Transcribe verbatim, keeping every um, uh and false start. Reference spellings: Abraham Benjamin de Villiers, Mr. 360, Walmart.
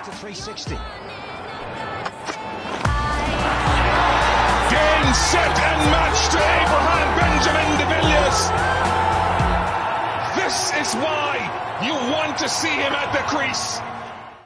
to three sixty. Game, set and match to Abraham Benjamin de Villiers. This is why you want to see him at the crease.